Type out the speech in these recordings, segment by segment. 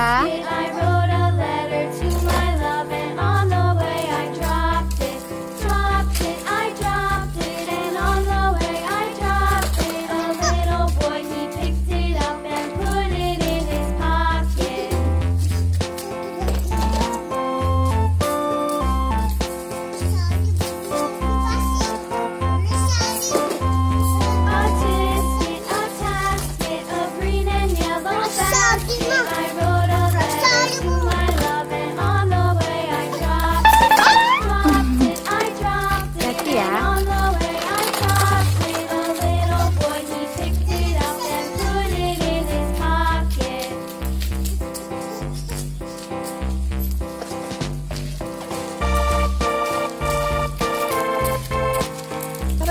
ya.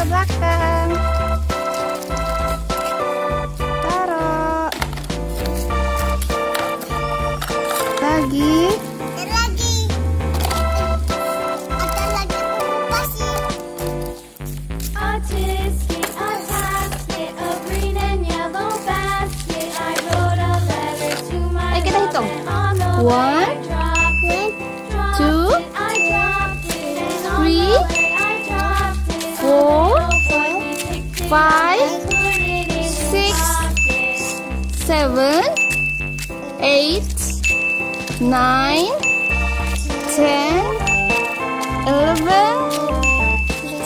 Belakang taruh lagi, ada lagi, ada lagi pasti. Ayo kita hitung. 1, 2, 3, 4, 5, 6, 7, 8, 9, 10, 11,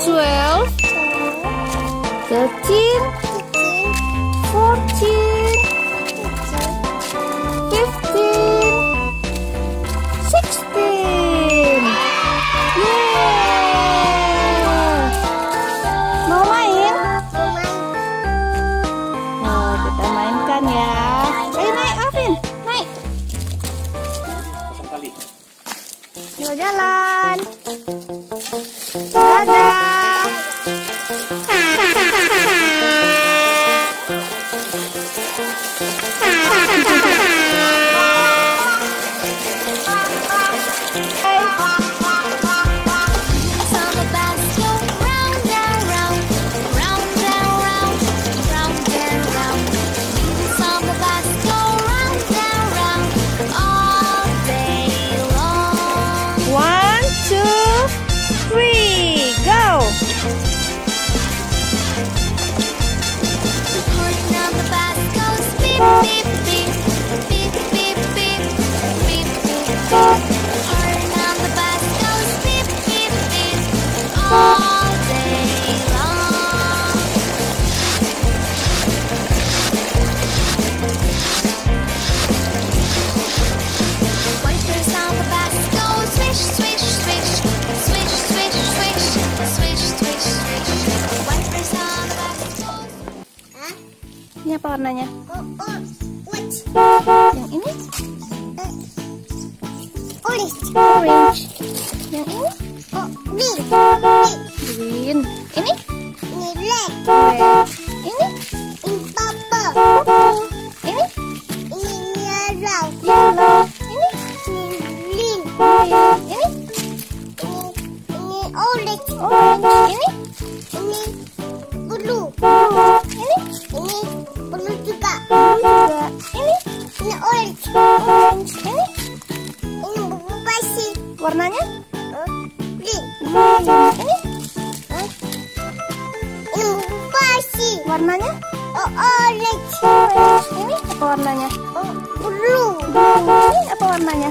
12, 13, 14, 15, 16. Yeay! Mau main? Oh, kita mainkan ya. Yuk jalan. Dadah. Ini apa warnanya? Yang ini? Orange. Yang ini? Green. Ini? Ini red. Ini? Ini purple. Ini? Ini yellow. Ini? Ini green. Ini? Ini orange. Ini? Ini blue. Warnanya? Green. Ini pasti. Warnanya? Orange. Ini apa warnanya? Blue. Ini apa warnanya?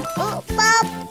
Purple.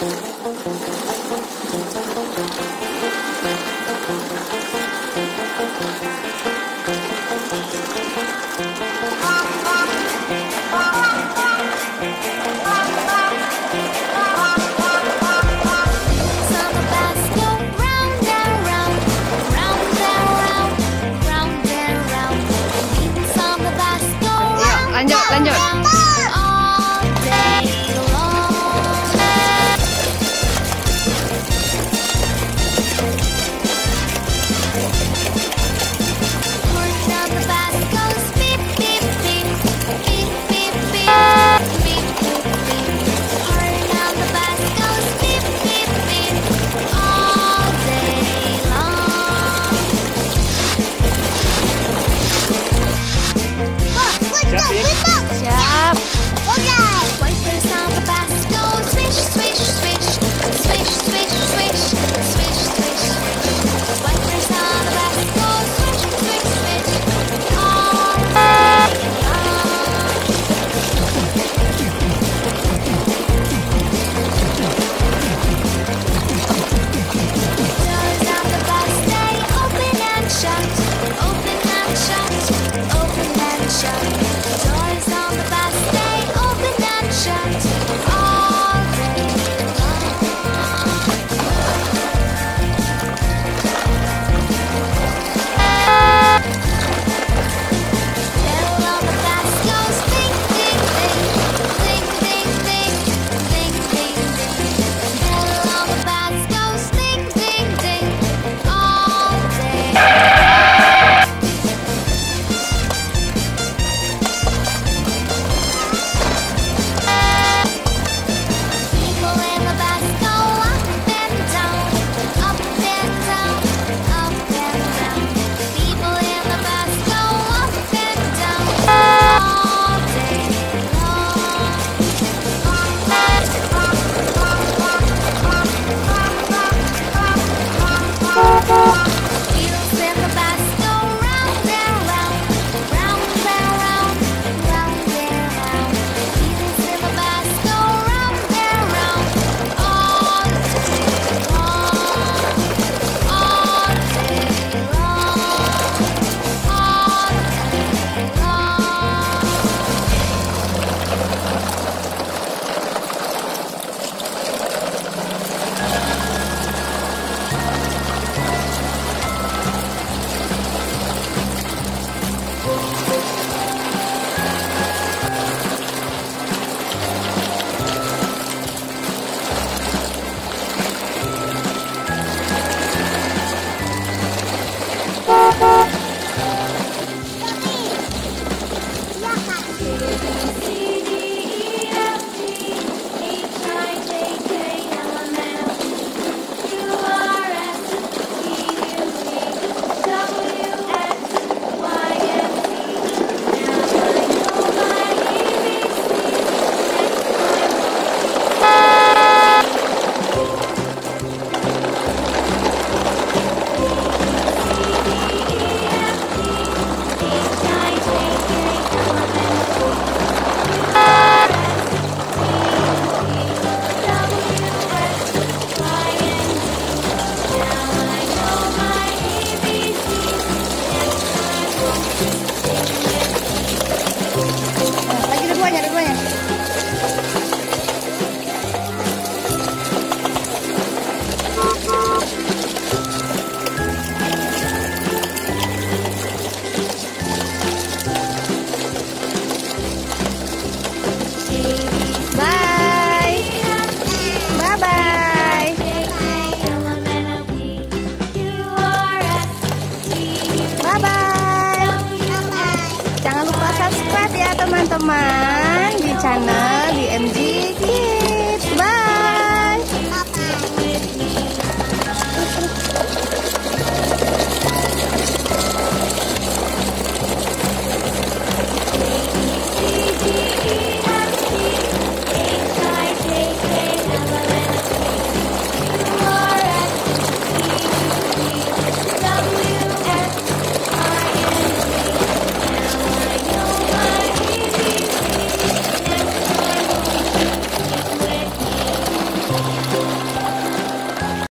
Lanjut.